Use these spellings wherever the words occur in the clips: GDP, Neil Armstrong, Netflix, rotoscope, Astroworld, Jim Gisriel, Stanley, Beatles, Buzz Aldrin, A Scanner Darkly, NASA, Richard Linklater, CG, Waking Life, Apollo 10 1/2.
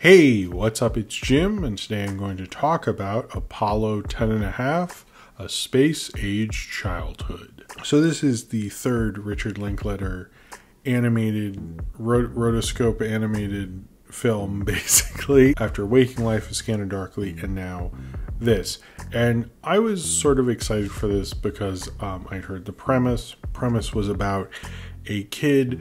Hey, what's up? It's Jim, and today I'm going to talk about Apollo 10 1/2, A Space Age Childhood. So this is the third Richard Linklater animated, rotoscope animated film, basically, after Waking Life, A Scanner Darkly, and now this. And I was sort of excited for this because I'd heard the premise. Premise was about a kid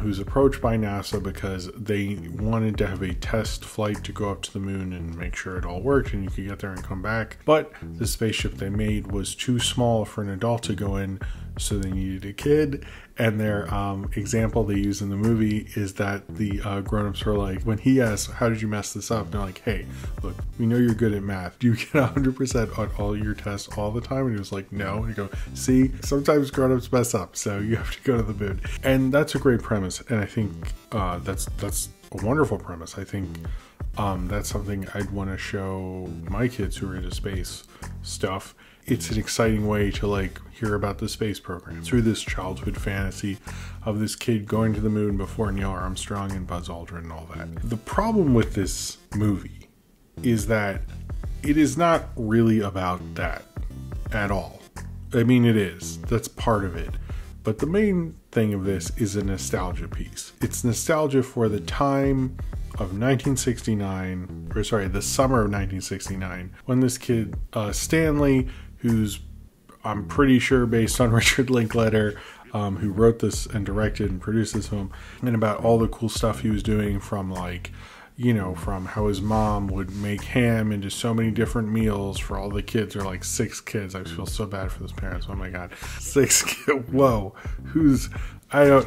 who's approached by NASA because they wanted to have a test flight to go up to the moon and make sure it all worked and you could get there and come back. But the spaceship they made was too small for an adult to go in, so they needed a kid. And their example they use in the movie is that the grown-ups were like, when he asks, how did you mess this up? And they're like, hey, look, we know you're good at math. Do you get 100% on all your tests all the time? And he was like, no. And you go, see, sometimes grown-ups mess up, so you have to go to the moon. And that's a great premise. And I think that's a wonderful premise. I think that's something I'd want to show my kids who are into space stuff. It's an exciting way to like hear about the space program through this childhood fantasy of this kid going to the moon before Neil Armstrong and Buzz Aldrin and all that. The problem with this movie is that it is not really about that at all. I mean, it is, that's part of it. But the main thing of this is a nostalgia piece. It's nostalgia for the time of 1969, or sorry, the summer of 1969, when this kid, Stanley, who's, I'm pretty sure based on Richard Linklater, who wrote this and directed and produced this film, and about all the cool stuff he was doing from like, you know, from how his mom would make ham into so many different meals for all the kids. There are like 6 kids. I feel so bad for those parents. Oh my God, 6 kids. Whoa, who's, I don't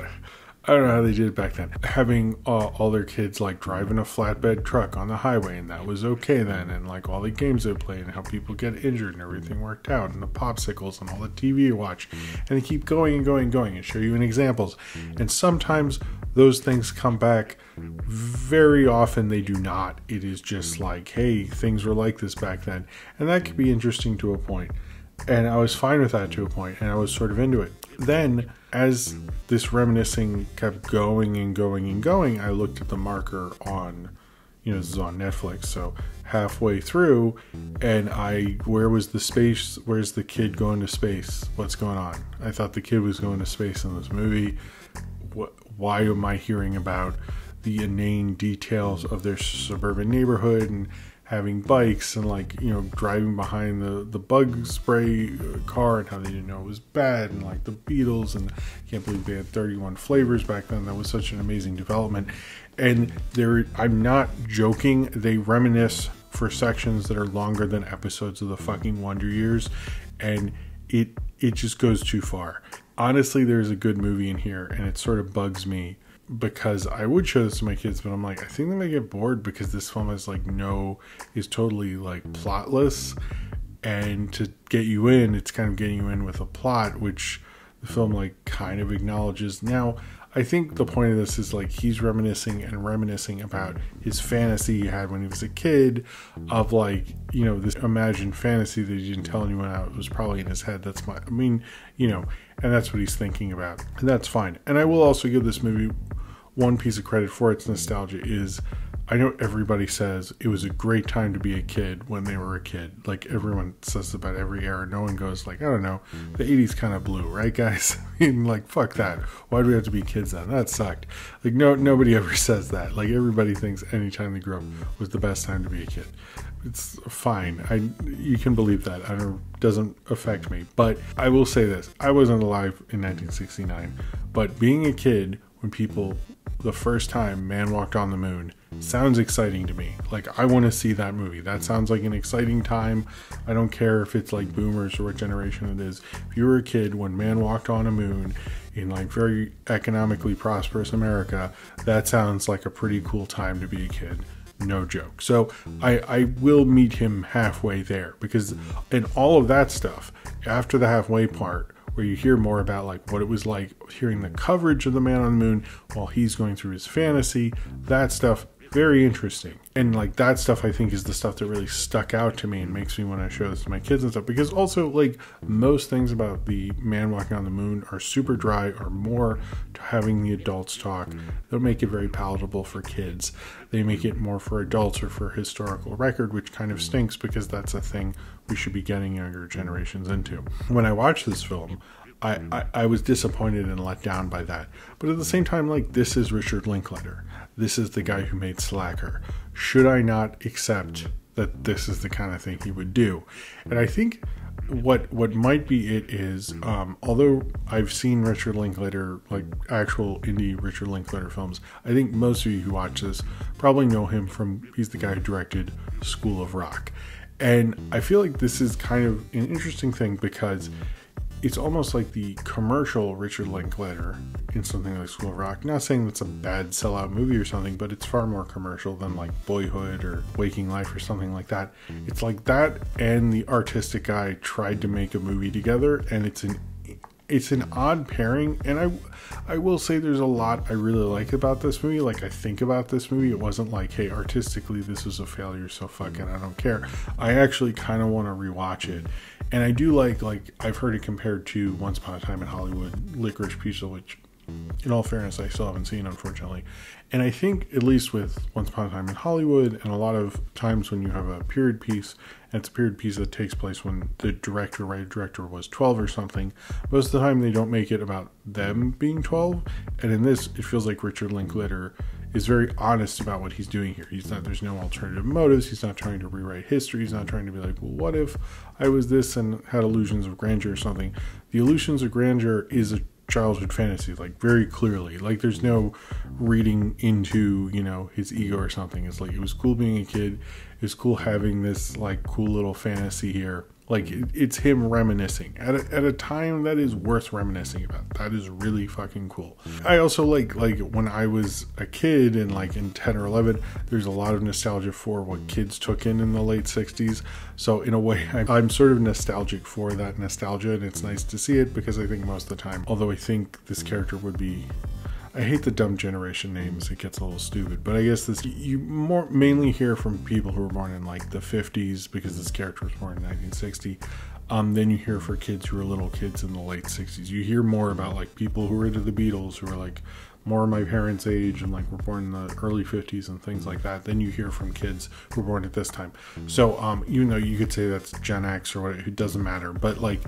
know how they did it back then. Having all their kids like driving a flatbed truck on the highway, and that was okay then, and like all the games they play and how people get injured and everything worked out, and the popsicles and all the TV you watch, and they keep going and going and going and show you in examples. And sometimes those things come back. Very often they do not. It is just like, hey, things were like this back then. And that could be interesting to a point. And I was fine with that to a point, and I was sort of into it. Then, as this reminiscing kept going and going and going, I looked at the marker on, you know, this is on Netflix, so halfway through, and where was the space, where's the kid going to space? What's going on? I thought the kid was going to space in this movie. Why am I hearing about the inane details of their suburban neighborhood and having bikes and like, you know, driving behind the bug spray car and how they didn't know it was bad, and like the Beatles, and I can't believe they had 31 flavors back then. That was such an amazing development. And I'm not joking, they reminisce for sections that are longer than episodes of the fucking Wonder Years, and it just goes too far. Honestly, there's a good movie in here, and it sort of bugs me because I would show this to my kids, but I'm like, I think they might get bored because this film is like, no, is totally like plotless. And to get you in, it's kind of getting you in with a plot, which the film like kind of acknowledges. Now, I think the point of this is like, he's reminiscing and reminiscing about his fantasy he had when he was a kid of like, you know, this imagined fantasy that he didn't tell anyone out. It was probably in his head. That's my, I mean, you know, and that's what he's thinking about, and that's fine. And I will also give this movie one piece of credit for its nostalgia is, I know everybody says it was a great time to be a kid when they were a kid. Like everyone says about every era. No one goes like, I don't know, the 80s kind of blew, right guys? I mean, like, fuck that. Why do we have to be kids then? That sucked. Like no, nobody ever says that. Like everybody thinks any time they grew up was the best time to be a kid. It's fine. You can believe that. I don't, doesn't affect me. But I will say this, I wasn't alive in 1969, but being a kid when people, the first time man walked on the moon, sounds exciting to me. Like I want to see that movie. That sounds like an exciting time. I don't care if it's like boomers or what generation it is. If you were a kid when man walked on a moon in like very economically prosperous America, that sounds like a pretty cool time to be a kid. No joke. So I will meet him halfway there, because in all of that stuff after the halfway part, where you hear more about like what it was like hearing the coverage of the man on the moon while he's going through his fantasy, that stuff Very interesting. And like that stuff, I think, is the stuff that really stuck out to me and makes me want to show this to my kids and stuff. Because also, like, most things about the man walking on the moon are super dry or more to having the adults talk. They'll make it very palatable for kids. They make it more for adults or for historical record, which kind of stinks because that's a thing we should be getting younger generations into. When I watched this film, I was disappointed and let down by that. But at the same time, like, this is Richard Linklater. This is the guy who made Slacker. Should I not accept that this is the kind of thing he would do? And I think what might be it is, although I've seen Richard Linklater, like actual indie Richard Linklater films, I think most of you who watch this probably know him from, he's the guy who directed School of Rock. And I feel like this is kind of an interesting thing because it's almost like the commercial Richard Linklater in something like School of Rock. Not saying that's a bad sellout movie or something, but it's far more commercial than like Boyhood or Waking Life or something like that. It's like that and the artistic guy tried to make a movie together, and it's an odd pairing. And I will say there's a lot I really like about this movie. Like, I think about this movie, it wasn't like, hey, artistically this is a failure, so fucking I don't care. I actually kind of want to rewatch it. And I do like I've heard it compared to Once Upon a Time in Hollywood, Licorice Pizza, which in all fairness I still haven't seen, unfortunately. And I think at least with Once Upon a Time in Hollywood, and a lot of times when you have a period piece, and it's a period piece that takes place when the director, writer, director was 12 or something, most of the time they don't make it about them being 12. And in this, it feels like Richard Linklater is very honest about what he's doing here. He's not, there's no alternative motives. He's not trying to rewrite history. He's not trying to be like, well, what if I was this and had illusions of grandeur or something? The illusions of grandeur is a childhood fantasy, like very clearly. Like, there's no reading into, you know, his ego or something. It's like, it was cool being a kid. It was cool having this like cool little fantasy here. Like, it's him reminiscing at a time that is worth reminiscing about. That is really fucking cool. I also like when I was a kid and like in 10 or 11, there's a lot of nostalgia for what kids took in the late 60s. So in a way, I'm sort of nostalgic for that nostalgia, and it's nice to see it because I think most of the time, although I think this character would be, I hate the dumb generation names, it gets a little stupid, but I guess this, you more mainly hear from people who were born in like the 50s because this character was born in 1960. Then you hear for kids who were little kids in the late 60s. You hear more about like people who were into the Beatles, who were like more my parents' age and like were born in the early 50s and things like that. Then you hear from kids who were born at this time. So even though you could say that's Gen X or whatever, it doesn't matter, but like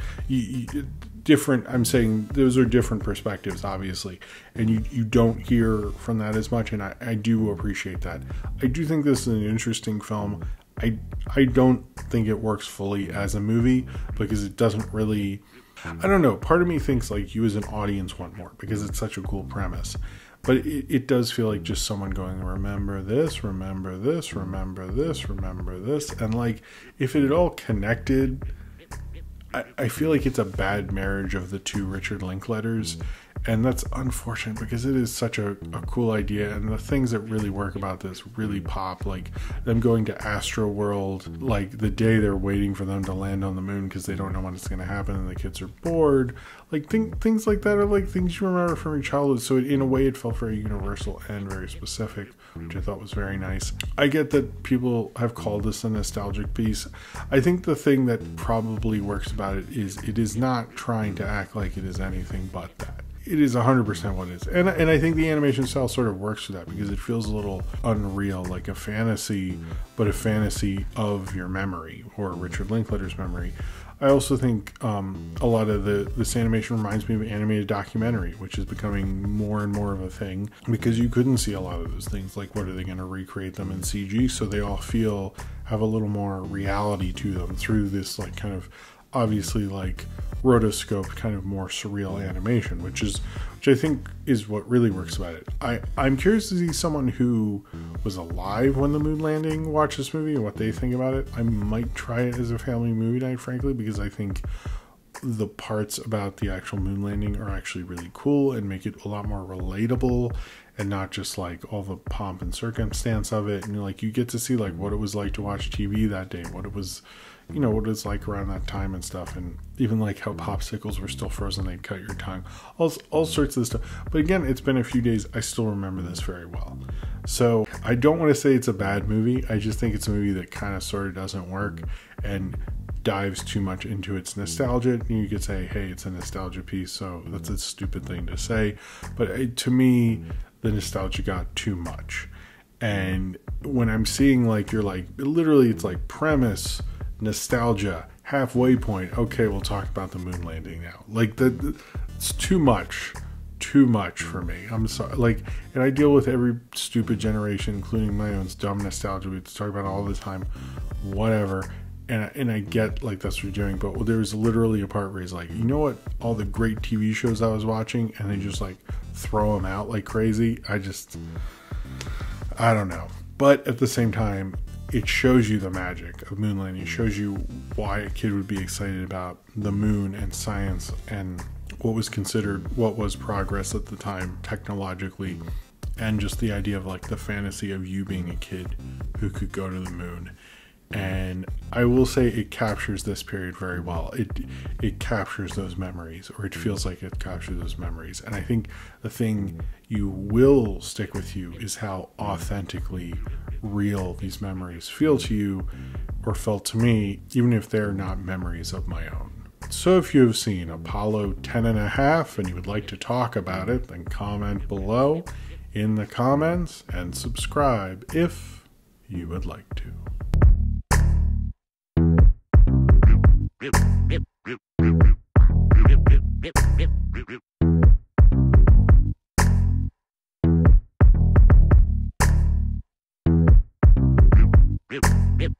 different, I'm saying those are different perspectives, obviously, and you don't hear from that as much, and I do appreciate that. I do think this is an interesting film. I don't think it works fully as a movie because it doesn't really, I don't know, part of me thinks like you as an audience want more because it's such a cool premise, but it does feel like just someone going, remember this, remember this, remember this, remember this, and like if it had all connected, I feel like it's a bad marriage of the two Richard Linkleters, and that's unfortunate because it is such a cool idea, and the things that really work about this really pop, like them going to Astroworld, like the day they're waiting for them to land on the moon because they don't know when it's going to happen and the kids are bored. Like things like that are like things you remember from your childhood, so in a way it felt very universal and very specific, which I thought was very nice. I get that people have called this a nostalgic piece. I think the thing that probably works about it is not trying to act like it is anything but that. It is 100% what it is, and I think the animation style sort of works for that because it feels a little unreal, like a fantasy, but a fantasy of your memory or Richard Linklater's memory. I also think a lot of this animation reminds me of animated documentary, which is becoming more and more of a thing because you couldn't see a lot of those things. Like, what are they going to recreate them in CG? So they all have a little more reality to them through this like kind of obviously like rotoscope kind of more surreal animation, which I think is what really works about it. I'm curious to see someone who was alive when the moon landing watch this movie and what they think about it. I might try it as a family movie night, frankly, because I think the parts about the actual moon landing are actually really cool and make it a lot more relatable and not just like all the pomp and circumstance of it. And like you get to see like what it was like to watch TV that day, what it was, you know, what it's like around that time and stuff, and even like how popsicles were still frozen, they'd cut your tongue, all sorts of stuff. But again, it's been a few days, I still remember this very well. So I don't want to say it's a bad movie, I just think it's a movie that kind of sort of doesn't work and dives too much into its nostalgia. And you could say, hey, it's a nostalgia piece, so that's a stupid thing to say, but to me, the nostalgia got too much. And when I'm seeing like, you're like, literally it's like premise, nostalgia, halfway point, okay, we'll talk about the moon landing now. Like that, it's too much for me. I'm sorry. Like, and I deal with every stupid generation, including my own dumb nostalgia. We talk about it all the time, whatever. And I get like that's what you're doing, but there was literally a part where he's like, you know what, all the great TV shows I was watching, and they just like throw them out like crazy. I don't know. But at the same time, it shows you the magic of moon landing. It shows you why a kid would be excited about the moon and science and what was considered, what was progress at the time technologically, and just the idea of like the fantasy of you being a kid who could go to the moon. And I will say it captures this period very well. It captures those memories, or it feels like it captures those memories. And I think the thing you will stick with you is how authentically real these memories feel to you, or felt to me, even if they're not memories of my own. So if you have seen Apollo 10 1/2 and you would like to talk about it, then comment below in the comments and subscribe if you would like to. Rip, rip.